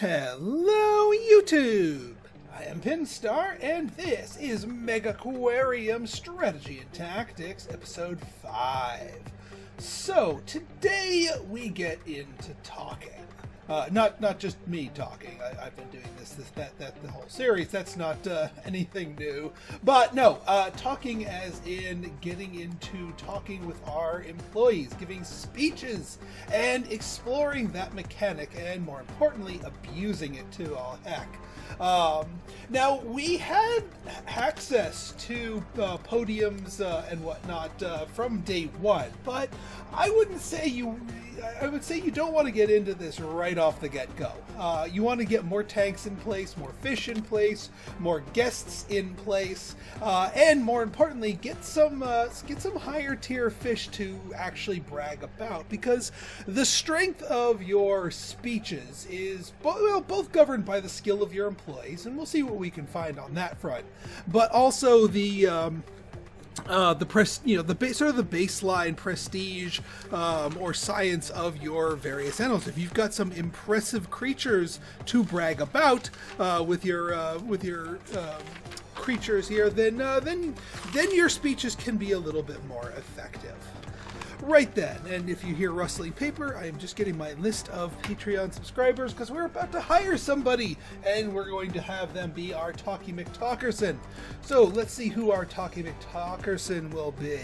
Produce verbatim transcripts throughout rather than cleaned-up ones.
Hello YouTube! I am Pinstar and this is Megaquarium Strategy and Tactics Episode five. So today we get into talking. Uh, not not just me talking. I, I've been doing this, this, that, that, the whole series. That's not uh, anything new. But no, uh, talking as in getting into talking with our employees, giving speeches, and exploring that mechanic, and more importantly, abusing it to all heck. Um, now, we had access to uh, podiums uh, and whatnot uh, from day one, but I wouldn't say you... I would say you don't want to get into this right off the get-go. Uh, you want to get more tanks in place, more fish in place, more guests in place, uh, and more importantly, get some uh, get some higher tier fish to actually brag about, because the strength of your speeches is bo well, both governed by the skill of your employees, and we'll see what we can find on that front, but also the um, Uh, the pres you know the base sort of the baseline prestige um, or science of your various animals. If you've got some impressive creatures to brag about uh, with your uh, with your uh, creatures here, then uh, then then your speeches can be a little bit more effective. Right then, and if you hear rustling paper, I am just getting my list of Patreon subscribers because we're about to hire somebody, and we're going to have them be our Talkie McTalkerson. So let's see who our Talkie McTalkerson will be.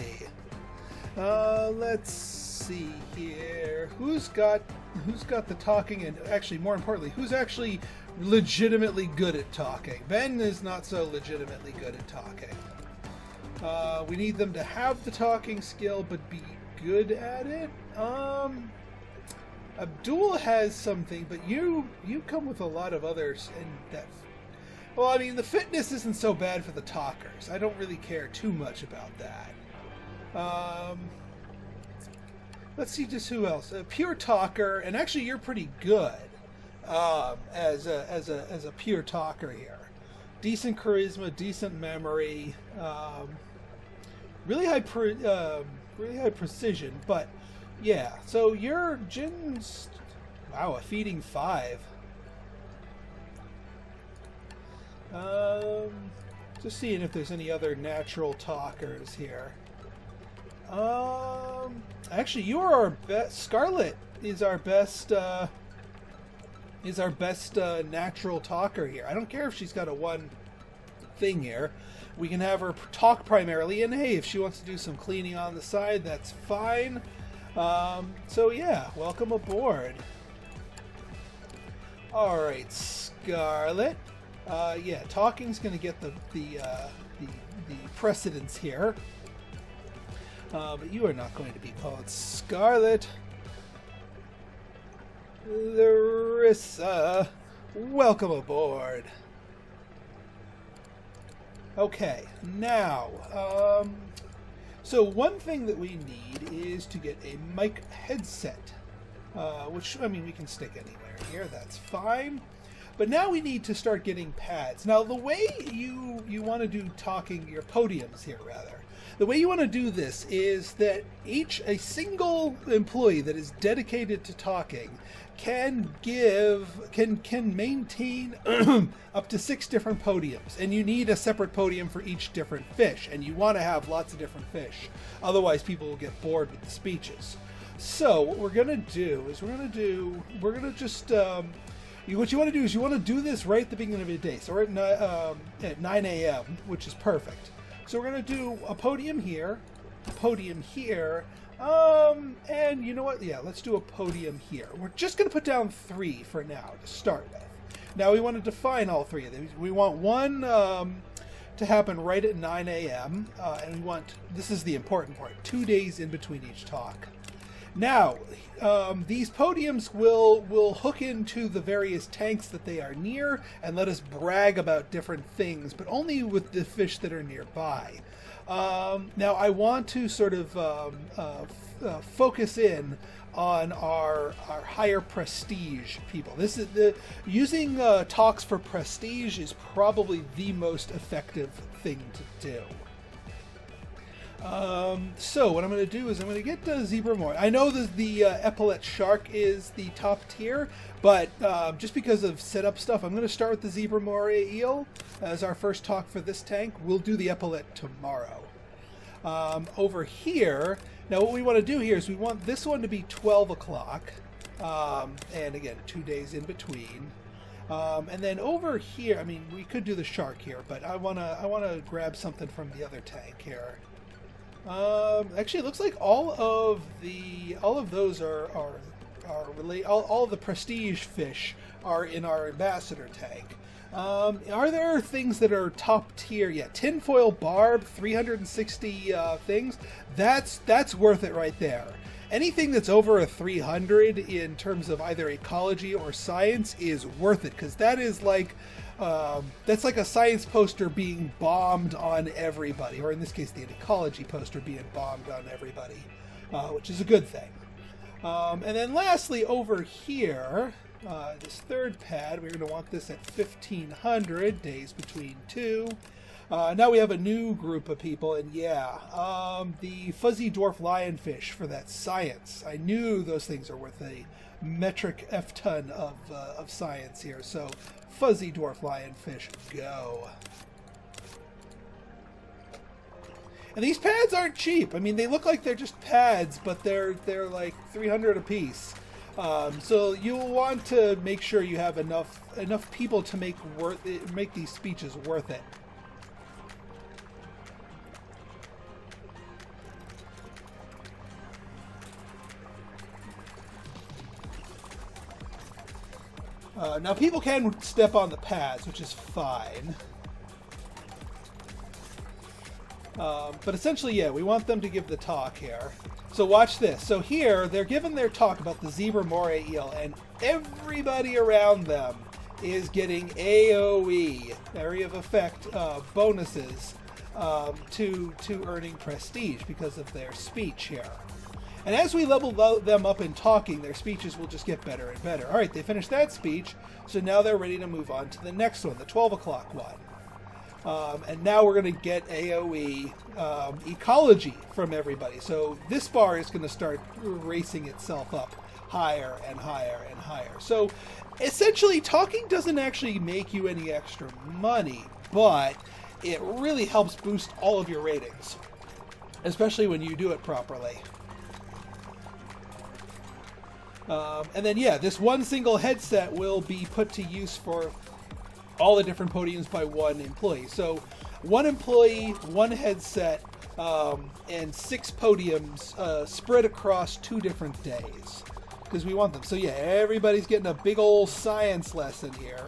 Uh, let's see here. Who's got who's got the talking, and actually, more importantly, who's actually legitimately good at talking? Ben is not so legitimately good at talking. Uh, we need them to have the talking skill, but be good at it. Um, Abdul has something, but you you come with a lot of others, and that. Well, I mean, the fitness isn't so bad for the talkers. I don't really care too much about that. Um, let's see, just who else? A pure talker, and actually, you're pretty good um, as a, as a as a pure talker here. Decent charisma, decent memory, um, really high per, um, really high precision. But yeah, so your Jin's, wow, a feeding five. Um, just seeing if there's any other natural talkers here. Um, actually, you are our best. Scarlet is our best. Uh, is our best uh, natural talker here. I don't care if she's got a one thing here. We can have her talk primarily, and hey, if she wants to do some cleaning on the side, that's fine. Um, so yeah, welcome aboard. Alright, Scarlet. Uh, yeah, talking's gonna get the, the, uh, the, the precedence here. Uh, but you are not going to be called Scarlet. Larissa, welcome aboard. Okay, now, um, so one thing that we need is to get a mic headset, uh, which, I mean, we can stick anywhere here, that's fine. But now we need to start getting pads. Now, the way you, you want to do talking, your podiums here, rather, the way you want to do this is that each, a single employee that is dedicated to talking can give, can, can maintain up to six different podiums. And you need a separate podium for each different fish. And you want to have lots of different fish. Otherwise, people will get bored with the speeches. So what we're going to do is we're going to do, we're going to just, um, you, what you want to do is you want to do this right at the beginning of the day. So we're at, um, at nine A M, which is perfect. So we're going to do a podium here, a podium here, um, and you know what? Yeah, let's do a podium here. We're just going to put down three for now to start with. Now we want to define all three of these. We want one um, to happen right at nine A M, uh, and we want, this is the important part, two days in between each talk. Now, um, these podiums will will hook into the various tanks that they are near and let us brag about different things, but only with the fish that are nearby. Um, now, I want to sort of um, uh, uh, focus in on our our higher prestige people. This is the using uh, talks for prestige is probably the most effective thing to do. Um, so what I'm going to do is I'm going to get the Zebra Moray. I know the, the uh, epaulette shark is the top tier, but uh, just because of setup stuff, I'm going to start with the Zebra Moray eel as our first talk for this tank. We'll do the epaulette tomorrow. Um, over here, now what we want to do here is we want this one to be twelve o'clock, um, and again, two days in between. Um, and then over here, I mean, we could do the shark here, but I want to I want to grab something from the other tank here. Um, actually, it looks like all of the all of those are are are relate. All, all of the prestige fish are in our ambassador tank. Um, are there things that are top tier yet? Yeah, tinfoil barb, three hundred sixty uh, things. That's that's worth it right there. Anything that's over a three hundred in terms of either ecology or science is worth it, because that is like. Um, that's like a science poster being bombed on everybody, or in this case, the ecology poster being bombed on everybody, uh, which is a good thing. Um, and then lastly, over here, uh, this third pad, we're going to want this at fifteen hundred, days between two. Uh, now we have a new group of people, and yeah, um, the fuzzy dwarf lionfish for that science. I knew those things are worth a metric F-ton of, uh, of science here, so fuzzy dwarf lionfish, go. And these pads aren't cheap. I mean, they look like they're just pads, but they're they're like three hundred a piece. Um, so you'll want to make sure you have enough enough people to make worth it, make these speeches worth it. Uh, now, people can step on the pads, which is fine. Uh, but essentially, yeah, we want them to give the talk here. So watch this. So here, they're giving their talk about the Zebra Moray eel, and everybody around them is getting A O E, area of effect, uh, bonuses um, to, to earning prestige because of their speech here. And as we level them up in talking, their speeches will just get better and better. All right, they finished that speech, so now they're ready to move on to the next one, the twelve o'clock one. Um, and now we're going to get A O E um, ecology from everybody. So this bar is going to start racing itself up higher and higher and higher. So essentially, talking doesn't actually make you any extra money, but it really helps boost all of your ratings, especially when you do it properly. Um, and then, yeah, this one single headset will be put to use for all the different podiums by one employee. So one employee, one headset, um, and six podiums uh, spread across two different days because we want them. So, yeah, everybody's getting a big old science lesson here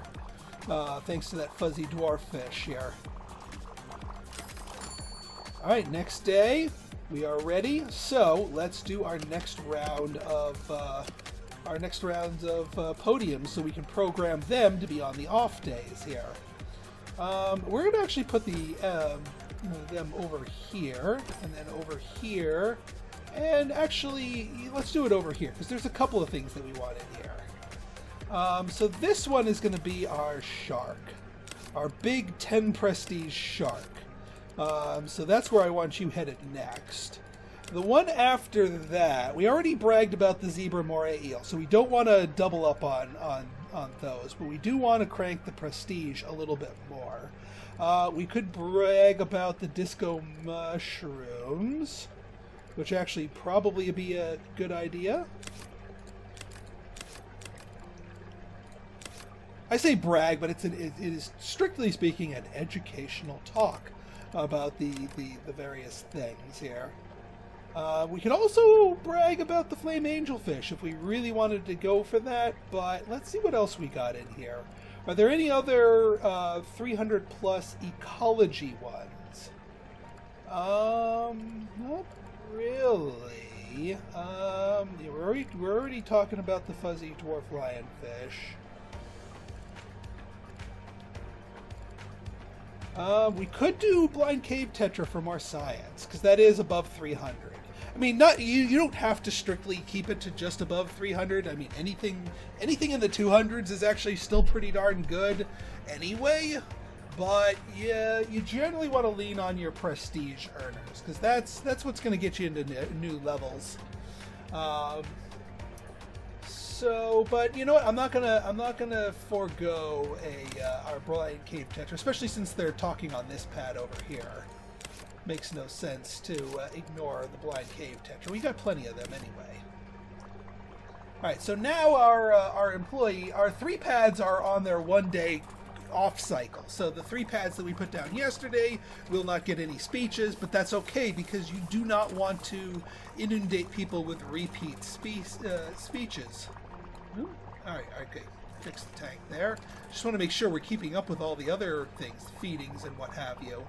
uh, thanks to that fuzzy dwarf fish here. All right, next day. We are ready, so let's do our next round of uh, our next rounds of uh, podiums, so we can program them to be on the off days here. Um, we're going to actually put the um, them over here, and then over here, and actually let's do it over here because there's a couple of things that we want in here. Um, so this one is going to be our shark, our big ten prestige shark. Um, so that's where I want you headed next. The one after that, we already bragged about the Zebra Moray eel, so we don't want to double up on, on, on those, but we do want to crank the prestige a little bit more. Uh, we could brag about the Disco Mushrooms, which actually probably would be a good idea. I say brag, but it's an, it, it is, strictly speaking, an educational talk about the, the, the various things here. Uh, we could also brag about the flame angelfish if we really wanted to go for that, but let's see what else we got in here. Are there any other uh, three hundred plus ecology ones? Um, not really. Um, yeah, we're, already, we're already talking about the fuzzy dwarf lionfish. Uh, we could do blind cave tetra from our science, because that is above three hundred. I mean, not you, you don't have to strictly keep it to just above three hundred. I mean, anything anything in the two hundreds is actually still pretty darn good anyway, But yeah, you generally want to lean on your prestige earners, because that's that's what's going to get you into new levels. Um, so, but you know what? I'm not gonna I'm not gonna forego a uh, our blind cave tetra, especially since they're talking on this pad over here. Makes no sense to uh, ignore the blind cave tetra. We got plenty of them anyway. All right, so now our uh, our employee, our three pads are on their one day off cycle. So the three pads that we put down yesterday will not get any speeches, but that's okay because you do not want to inundate people with repeat spe- uh, speeches. Ooh. All right, okay, fix the tank there. Just want to make sure we're keeping up with all the other things, feedings and what have you.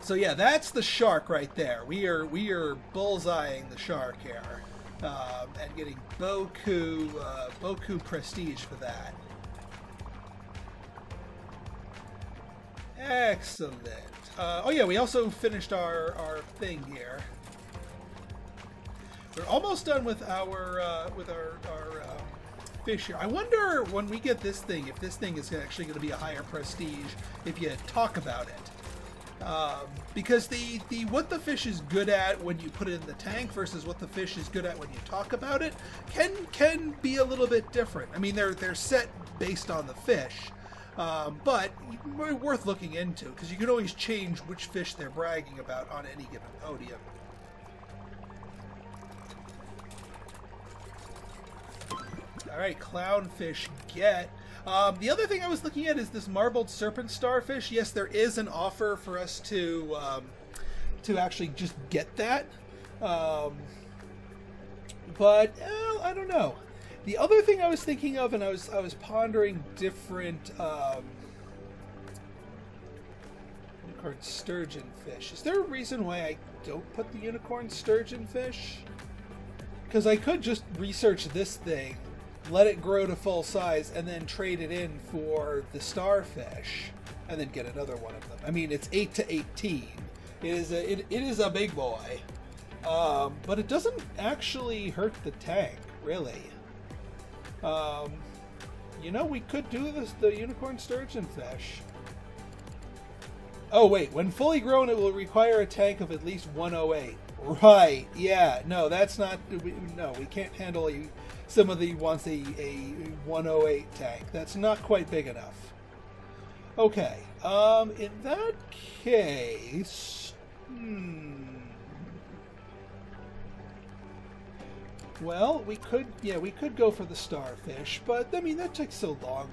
So yeah, that's the shark right there. We are we are bullseyeing the shark here, um, and getting Boku uh, Boku prestige for that. Excellent. Uh, oh yeah, we also finished our, our thing here. We're almost done with our uh, with our, our uh, fish here. I wonder when we get this thing, if this thing is actually going to be a higher prestige if you talk about it, um, because the the what the fish is good at when you put it in the tank versus what the fish is good at when you talk about it can can be a little bit different. I mean, they're they're set based on the fish. Um, but worth looking into, because you can always change which fish they're bragging about on any given podium. Alright, clownfish get. Um, the other thing I was looking at is this marbled serpent starfish. Yes, there is an offer for us to um, to actually just get that. Um, but, well, I don't know. The other thing I was thinking of, and I was I was pondering different um, unicorn sturgeon fish. Is there a reason why I don't put the unicorn sturgeon fish? Because I could just research this thing, let it grow to full size, and then trade it in for the starfish, and then get another one of them. I mean, it's eight to eighteen. It is a it, it is a big boy, um, but it doesn't actually hurt the tank really. Um, you know, we could do this, the unicorn sturgeon fish. Oh, wait, when fully grown, it will require a tank of at least one oh eight. Right, yeah, no, that's not, we, no, we can't handle a, somebody wants a, a one oh eight tank. That's not quite big enough. Okay, um, in that case, hmm. Well, we could, yeah, we could go for the starfish, but, I mean, that takes so long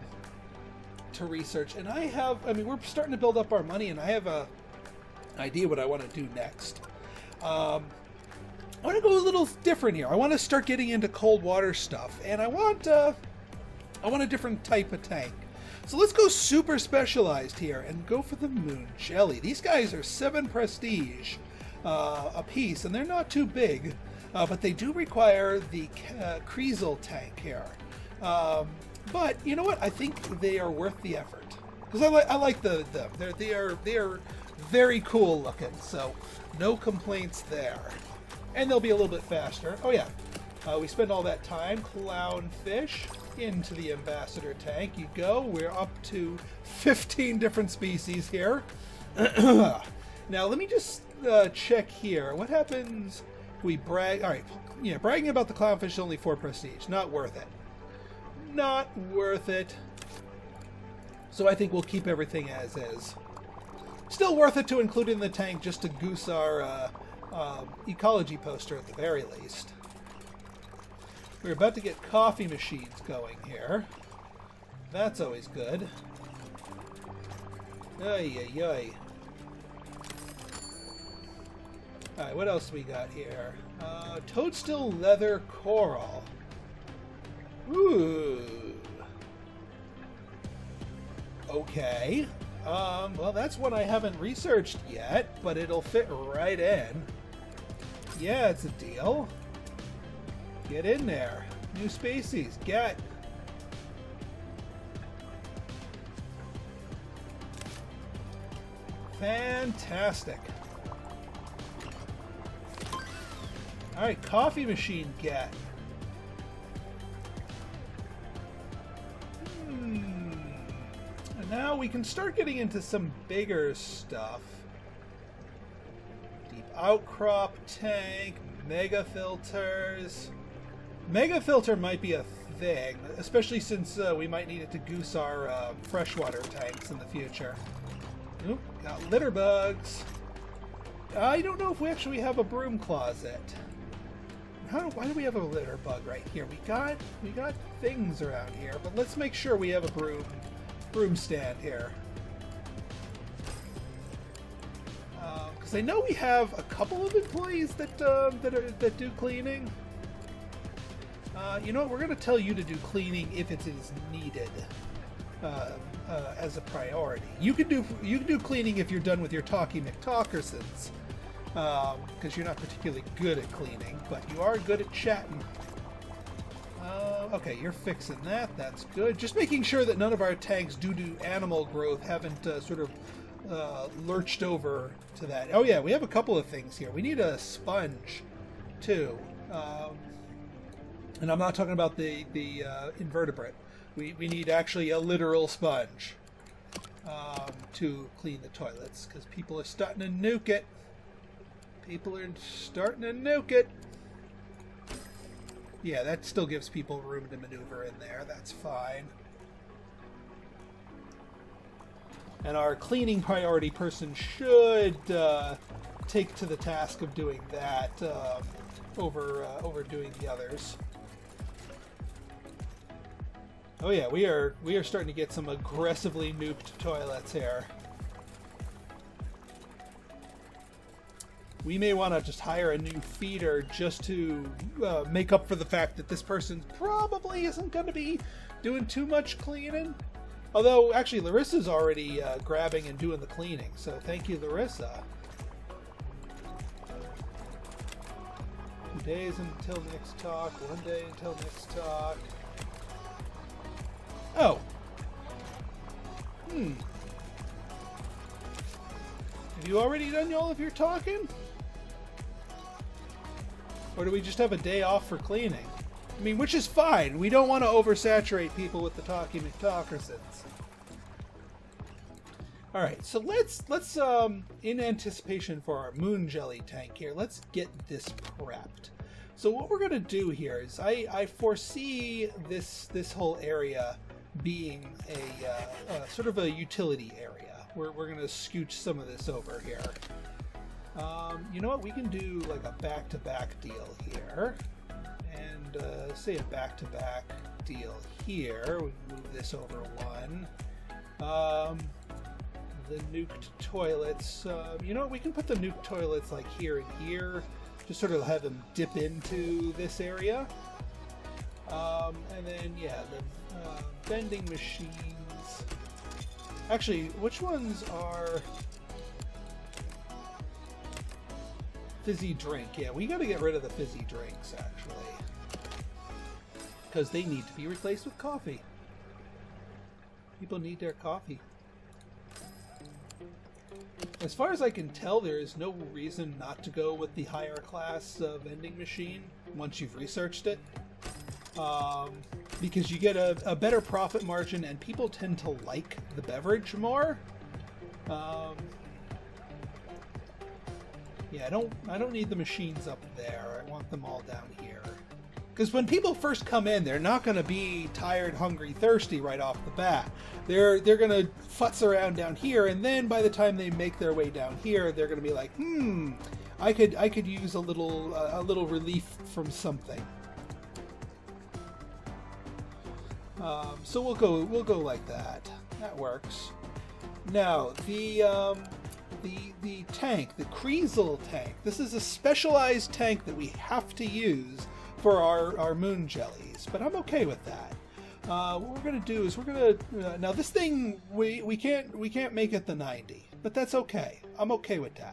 to research. And I have, I mean, we're starting to build up our money, and I have a idea what I want to do next. Um, I want to go a little different here. I want to start getting into cold water stuff, and I want, uh, I want a different type of tank. So let's go super specialized here and go for the moon jelly. These guys are seven prestige uh, a piece, and they're not too big. Uh, but they do require the uh, Kreisel tank here. Um, but you know what? I think they are worth the effort because I like I like the them. They're they are they are very cool looking. So no complaints there. And they'll be a little bit faster. Oh yeah, uh, we spend all that time clownfish into the ambassador tank. You go. We're up to fifteen different species here. Now let me just uh, check here. What happens? We brag, all right, yeah, bragging about the clownfish is only four prestige. Not worth it. Not worth it. So I think we'll keep everything as is. Still worth it to include in the tank just to goose our uh, uh, ecology poster at the very least. We're about to get coffee machines going here. That's always good. Ay, ay, ay. Alright, what else we got here? Uh, Toadstool leather coral. Ooh. Okay. Um, well, that's one I haven't researched yet, but it'll fit right in. Yeah, it's a deal. Get in there. New species. Get. Fantastic. Alright, coffee machine get. Hmm. And Now we can start getting into some bigger stuff. Deep outcrop tank, mega filters. Mega filter might be a thing, especially since uh, we might need it to goose our uh, freshwater tanks in the future. Oop, got litter bugs. I don't know if we actually have a broom closet. How do, why do we have a litter bug right here? We got we got things around here, but let's make sure we have a broom broom stand here. Because uh, I know we have a couple of employees that uh, that are, that do cleaning. Uh, you know what? We're going to tell you to do cleaning if it is needed uh, uh, as a priority. You can do you can do cleaning if you're done with your Talkie McTalkersons, because um, you're not particularly good at cleaning, but you are good at chatting. Uh, okay, you're fixing that. That's good. Just making sure that none of our tanks, due to animal growth, haven't uh, sort of uh, lurched over to that. Oh yeah, we have a couple of things here. We need a sponge, too. Um, And I'm not talking about the, the uh, invertebrate. We, we need actually a literal sponge um, to clean the toilets, because people are starting to nuke it. People are starting to nuke it. Yeah, that still gives people room to maneuver in there. That's fine. And our cleaning priority person should uh, take to the task of doing that um, over, uh, over doing the others. Oh yeah, we are we are starting to get some aggressively nuked toilets here. We may want to just hire a new feeder just to uh, make up for the fact that this person probably isn't going to be doing too much cleaning. Although, actually, Larissa's already uh, grabbing and doing the cleaning, so thank you, Larissa. Two days until next talk, one day until next talk. Oh. Hmm. Have you already done all of your talking? Or do we just have a day off for cleaning? I mean, which is fine. We don't want to oversaturate people with the Talkie McTalkersons. All right, so let's let's um in anticipation for our moon jelly tank here, let's get this prepped. So what we're gonna do here is I, I foresee this this whole area being a, uh, a sort of a utility area. We're we're gonna scooch some of this over here. Um, you know what? We can do like a back-to-back deal here, and uh, say a back-to-back deal here. We move this over one. Um, the nuked toilets. Uh, you know what? We can put the nuked toilets like here and here. Just sort of have them dip into this area. Um, and then, yeah, the uh, vending machines. Actually, which ones are... Fizzy drink. Yeah, we gotta get rid of the fizzy drinks, actually. Because they need to be replaced with coffee. People need their coffee. As far as I can tell, there is no reason not to go with the higher class uh, vending machine once you've researched it. Um, because you get a, a better profit margin and people tend to like the beverage more. Um, yeah, I don't, I don't need the machines up there. I want them all down here. Because when people first come in, they're not going to be tired, hungry, thirsty right off the bat. They're they're going to futz around down here, and then by the time they make their way down here, they're going to be like, "Hmm, I could I could use a little uh, a little relief from something." Um, so we'll go we'll go like that. That works. Now the um, the the tank, the Kreisel tank. This is a specialized tank that we have to use for our, our moon jellies, but I'm okay with that. Uh, what we're gonna do is we're gonna uh, now this thing we we can't we can't make it the ninety, but that's okay. I'm okay with that.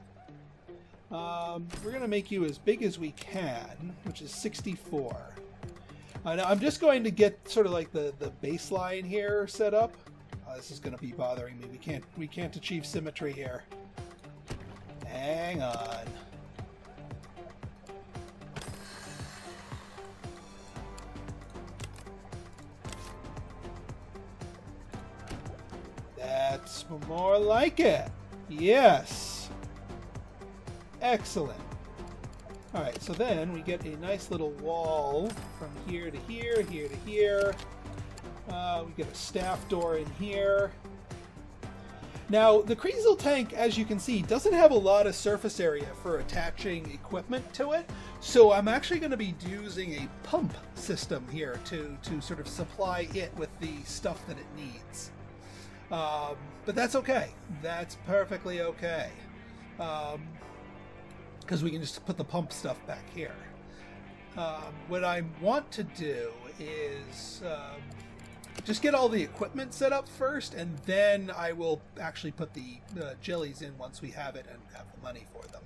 Um, we're gonna make you as big as we can, which is sixty-four. Uh, now I'm just going to get sort of like the the baseline here set up. Oh, this is gonna be bothering me. We can't we can't achieve symmetry here. Hang on. That's more like it. Yes. Excellent. All right, so then we get a nice little wall from here to here, here to here. Uh, we get a staff door in here. Now, the Kreisel tank, as you can see, doesn't have a lot of surface area for attaching equipment to it, so I'm actually going to be using a pump system here to, to sort of supply it with the stuff that it needs. Um, but that's okay. That's perfectly okay. Um, because we can just put the pump stuff back here. Um, what I want to do is um, just get all the equipment set up first, and then I will actually put the uh, jellies in once we have it and have the money for them.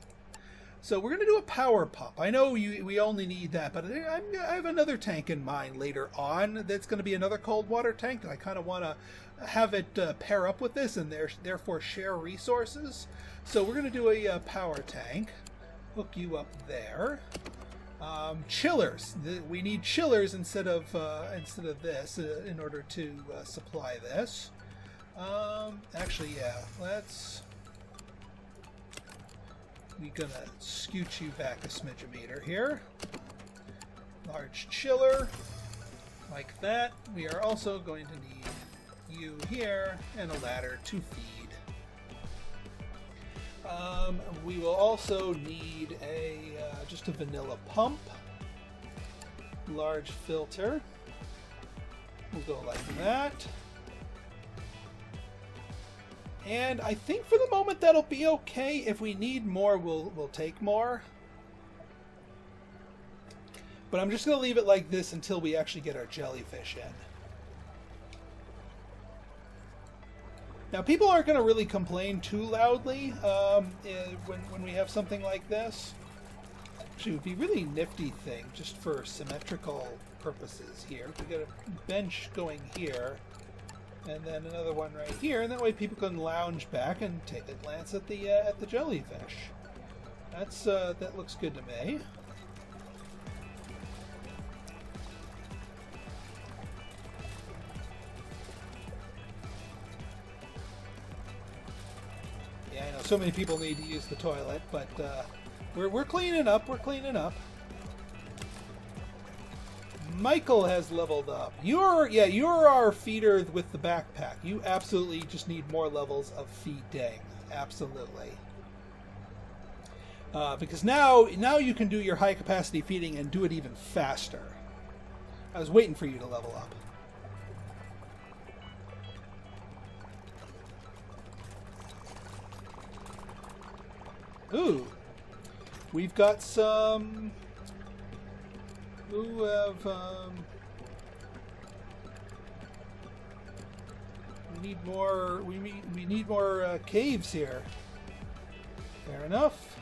So we're going to do a power pump. I know you, we only need that, but I'm, I have another tank in mind later on that's going to be another cold water tank, and I kind of want to have it uh, pair up with this and there, therefore share resources. So we're going to do a uh, power tank. Hook you up there. Um, chillers. We need chillers instead of uh, instead of this uh, in order to uh, supply this. Um, actually, yeah. Let's. We're gonna scoot you back a smidgemeter here. Large chiller, like that. We are also going to need you here and a ladder to feed. Um, we will also need a uh, just a vanilla pump, large filter. We'll go like that. And I think for the moment that'll be okay. If we need more, we'll we'll take more. But I'm just going to leave it like this until we actually get our jellyfish in. Now, people aren't going to really complain too loudly um, when, when we have something like this. Actually, it would be a really nifty thing just for symmetrical purposes here. We've got a bench going here, and then another one right here, and that way people can lounge back and take a glance at the uh, at the jellyfish. That's uh, that looks good to me. Yeah, I know so many people need to use the toilet, but uh, we're, we're cleaning up, we're cleaning up. Michael has leveled up. You're, yeah, you're our feeder with the backpack. You absolutely just need more levels of feeding. Absolutely. Uh, because now, now you can do your high-capacity feeding and do it even faster. I was waiting for you to level up. Ooh, we've got some. Who have? Um, we need more. We need. We need more uh, caves here. Fair enough.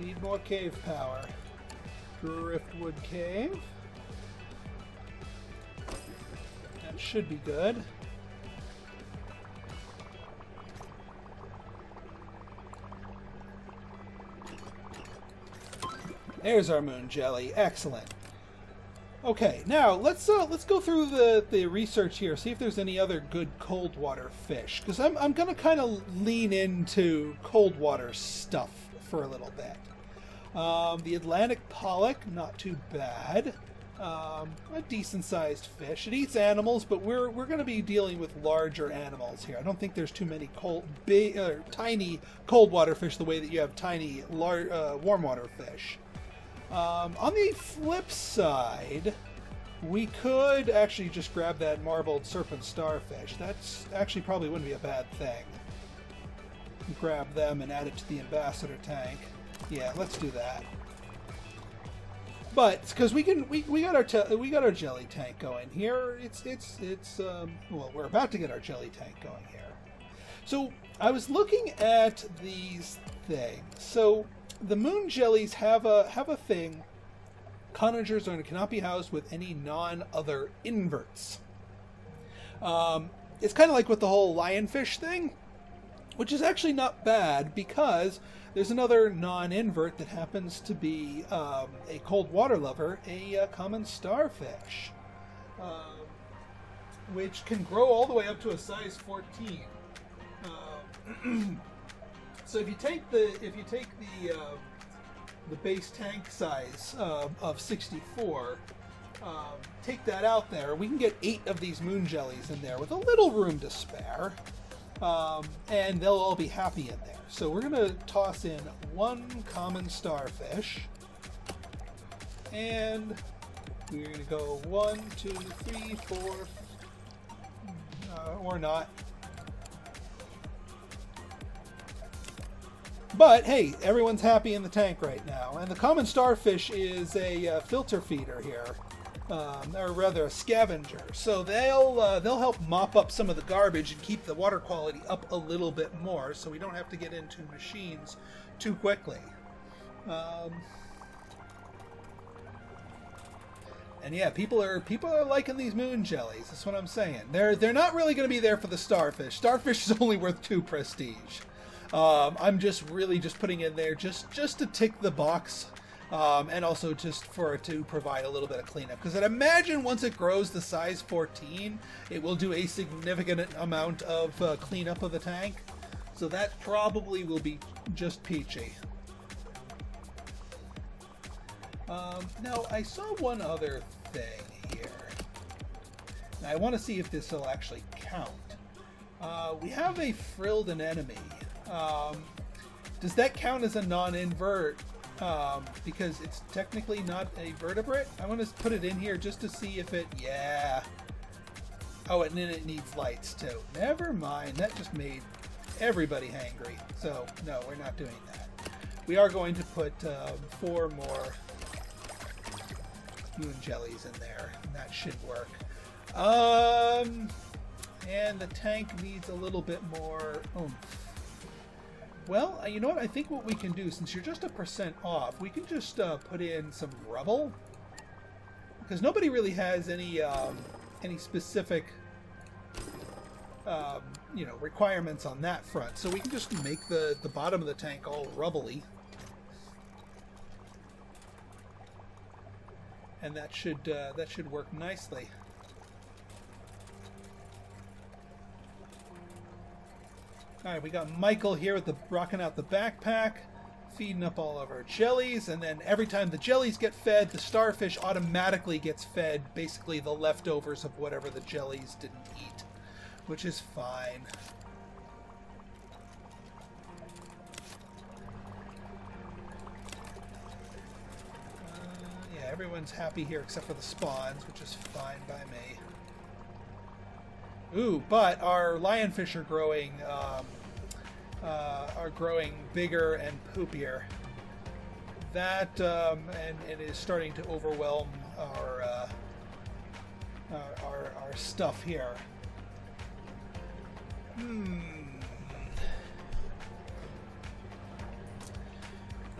We need more cave power. Driftwood cave. That should be good. There's our moon jelly. Excellent. Okay, now let's uh, let's go through the the research here. See if there's any other good cold water fish, because I'm I'm gonna kind of lean into cold water stuff for a little bit. Um, the Atlantic pollock, not too bad. Um, a decent sized fish. It eats animals, but we're we're gonna be dealing with larger animals here. I don't think there's too many cold big or tiny cold water fish the way that you have tiny large uh, warm water fish. Um, on the flip side, we could actually just grab that marbled serpent starfish. That's actually probably wouldn't be a bad thing. Grab them and add it to the ambassador tank. Yeah, let's do that. But because we can, we we got our te we got our jelly tank going here. It's it's it's um, well, we're about to get our jelly tank going here. So I was looking at these things. So. The moon jellies have a have a thing. Cottagers are, cannot be housed with any non-other inverts. Um, it's kind of like with the whole lionfish thing, which is actually not bad because there's another non-invert that happens to be um, a cold water lover, a uh, common starfish. Um, which can grow all the way up to a size fourteen. Uh, so if you take the if you take the uh, the base tank size uh, of sixty-four, uh, take that out there, we can get eight of these moon jellies in there with a little room to spare, um, and they'll all be happy in there. So we're gonna toss in one common starfish, and we're gonna go one, two, three, four, uh, or not. But hey, everyone's happy in the tank right now. And the common starfish is a uh, filter feeder here, um, or rather a scavenger. So they'll uh, they'll help mop up some of the garbage and keep the water quality up a little bit more, so we don't have to get into machines too quickly. Um, and yeah, people are people are liking these moon jellies. That's what I'm saying. They're they're not really going to be there for the starfish. Starfish is only worth two prestige. Um, I'm just really just putting in there just, just to tick the box, um, and also just for to provide a little bit of cleanup. Because I'd imagine once it grows to size fourteen, it will do a significant amount of uh, cleanup of the tank. So that probably will be just peachy. Um, now, I saw one other thing here. Now, I want to see if this will actually count. Uh, we have a frilled anemone. Um, does that count as a non-invert, um, because it's technically not a vertebrate? I want to put it in here just to see if it, yeah. Oh, and then it needs lights too. Never mind, that just made everybody hangry. So, no, we're not doing that. We are going to put um, four more moon jellies in there, and that should work. Um, and the tank needs a little bit more oomph. Well, you know what? I think what we can do, since you're just a percent off, we can just uh, put in some rubble, because nobody really has any um, any specific um, you know requirements on that front. So we can just make the the bottom of the tank all rubbly, and that should uh, that should work nicely. All right, we got Michael here with the rocking out the backpack, feeding up all of our jellies, and then every time the jellies get fed, the starfish automatically gets fed basically the leftovers of whatever the jellies didn't eat, which is fine. Uh, yeah, everyone's happy here except for the spawns, which is fine by me. Ooh, but our lionfish are growing, um, uh, are growing bigger and poopier. That um, and it is starting to overwhelm our uh, our, our our stuff here. Hmm.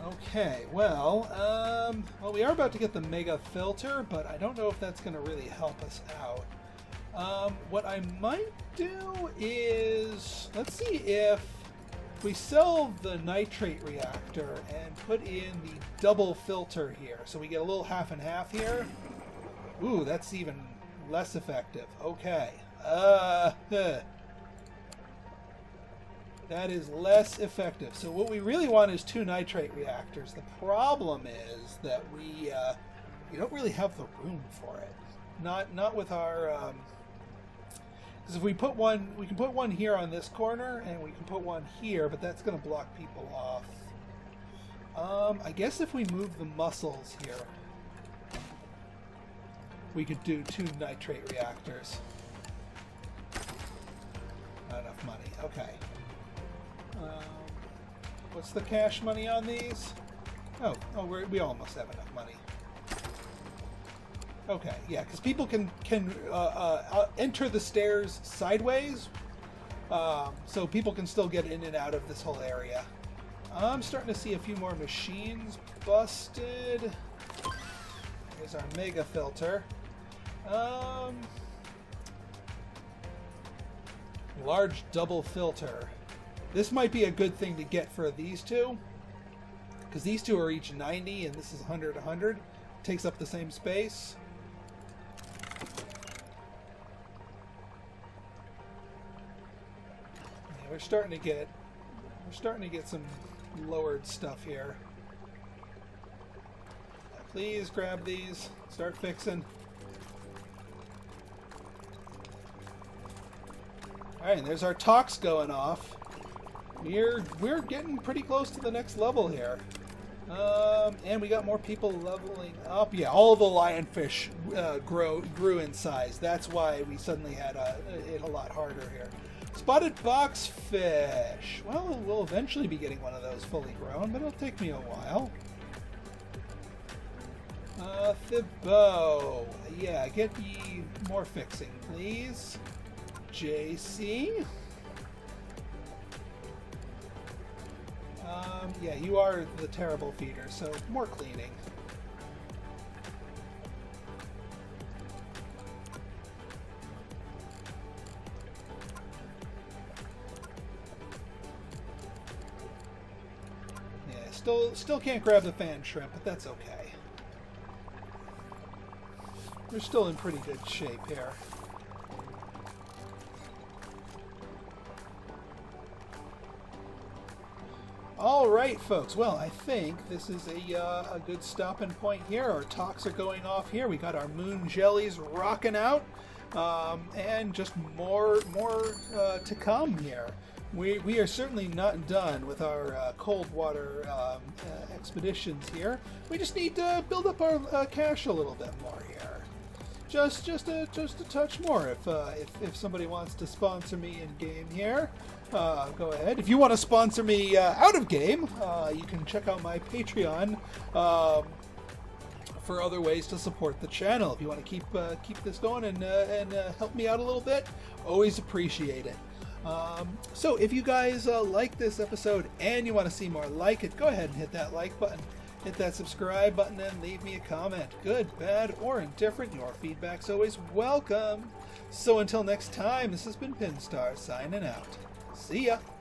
Okay. Well, um, well, we are about to get the mega filter, but I don't know if that's going to really help us out. Um, what I might do is, let's see if we sell the nitrate reactor and put in the double filter here. So we get a little half and half here. Ooh, that's even less effective. Okay. Uh, huh. That is less effective. So what we really want is two nitrate reactors. The problem is that we, uh, we don't really have the room for it. Not, not with our... Um, Because if we put one, we can put one here on this corner, and we can put one here, but that's going to block people off. Um, I guess if we move the mussels here, we could do two nitrate reactors. Not enough money. Okay. Um, what's the cash money on these? Oh, oh, we're, we almost have enough money. Okay, yeah, because people can can uh, uh, enter the stairs sideways, um, so people can still get in and out of this whole area. I'm starting to see a few more machines busted. There's our mega filter. Um, large double filter. This might be a good thing to get for these two, because these two are each ninety, and this is one hundred, one hundred. Takes up the same space. They're starting to get, we're starting to get some lowered stuff here. Please grab these. Start fixing. Alright, there's our tox going off. We're, we're getting pretty close to the next level here. Um, and we got more people leveling up. Yeah, all the lionfish uh, grow, grew in size. That's why we suddenly had a, it a lot harder here. Spotted boxfish. Well, we'll eventually be getting one of those fully grown, but it'll take me a while. Uh, Thibaut. Yeah, get me more fixing, please. J C. Um, yeah, you are the terrible feeder, so more cleaning. Yeah, still, still can't grab the fan shrimp, but that's okay. We're still in pretty good shape here. All right, folks. Well, I think this is a, uh, a good stop and point here. Our talks are going off here. We got our moon jellies rocking out, um, and just more more uh, to come here. We, we are certainly not done with our uh, cold water um, uh, expeditions here. We just need to build up our uh, cache a little bit more here. Just, just, a, just a touch more. If, uh, if, if somebody wants to sponsor me in game here, uh, go ahead. If you want to sponsor me uh, out of game, uh, you can check out my Patreon um, for other ways to support the channel. If you want to keep uh, keep this going and uh, and uh, help me out a little bit, always appreciate it. Um, so if you guys uh, like this episode and you want to see more like it, go ahead and hit that like button. Hit that subscribe button and leave me a comment. Good, bad, or indifferent, your feedback's always welcome. So until next time, this has been Pinstar signing out. See ya!